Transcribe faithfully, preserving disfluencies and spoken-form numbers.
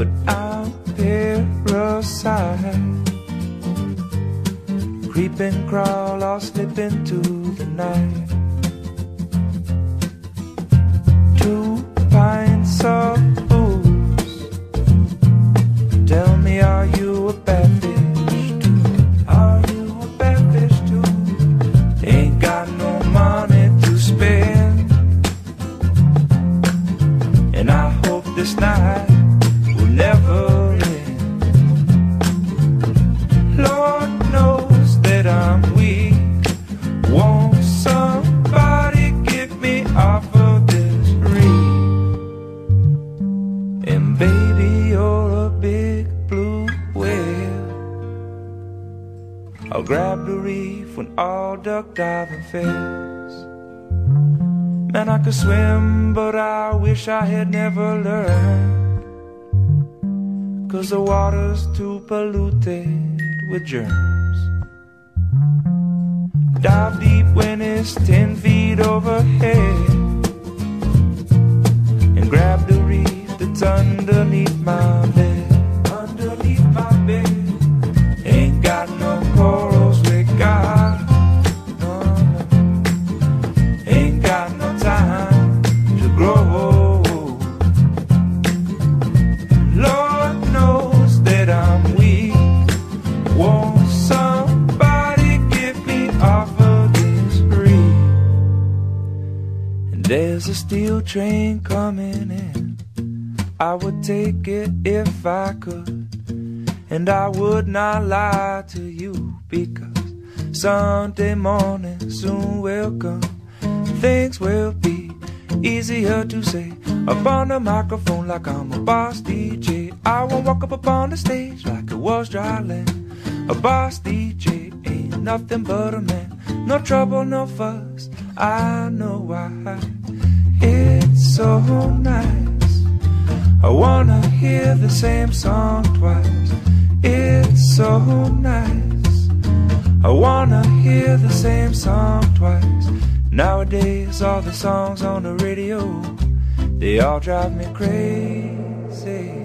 but I'm parasite. Creep and crawl or slip into the night. Two pints of booze. Tell me, are you a bad fish too? Are you a bad fish too? Ain't got no money to spend, and I hope this night will never end. Lord knows that I'm weak. Won't somebody get me off of this reef? And baby, you're a big blue whale. I'll grab the reef when all duck diving fails. Man, I could swim, but I wish I had never learned, 'cause the water's too polluted with germs. Dive deep when it's ten feet overhead, and grab the reef that's underneath my bed. Underneath my bed. Ain't got no corals with God. No, no. Ain't got no time to grow. There's a steel train coming in. I would take it if I could, and I would not lie to you, because Sunday morning soon will come. Things will be easier to say up on the microphone like I'm a boss D J. I won't walk up upon the stage like it was dry land. A boss D J ain't nothing but a man. No trouble, no fuss, I know why. It's so nice, I wanna hear the same song twice. It's so nice, I wanna hear the same song twice. Nowadays all the songs on the radio, they all drive me crazy.